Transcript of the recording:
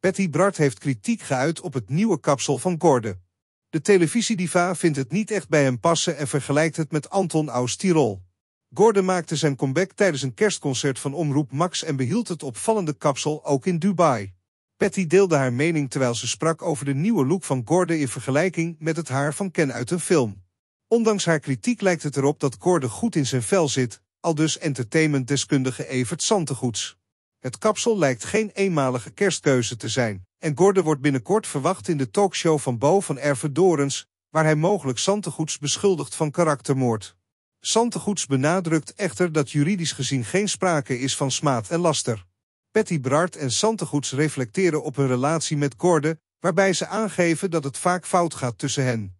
Patty Brard heeft kritiek geuit op het nieuwe kapsel van Gordon. De televisiediva vindt het niet echt bij hem passen en vergelijkt het met Anton aus Tirol. Gordon maakte zijn comeback tijdens een kerstconcert van Omroep Max en behield het opvallende kapsel ook in Dubai. Patty deelde haar mening terwijl ze sprak over de nieuwe look van Gordon in vergelijking met het haar van Ken uit een film. Ondanks haar kritiek lijkt het erop dat Gordon goed in zijn vel zit, aldus entertainmentdeskundige Evert Santegoeds. Het kapsel lijkt geen eenmalige kerstkeuze te zijn en Gordon wordt binnenkort verwacht in de talkshow van Beau van Erven Dorens, waar hij mogelijk Santegoeds beschuldigt van karaktermoord. Santegoeds benadrukt echter dat juridisch gezien geen sprake is van smaad en laster. Patty Brard en Santegoeds reflecteren op hun relatie met Gordon, waarbij ze aangeven dat het vaak fout gaat tussen hen.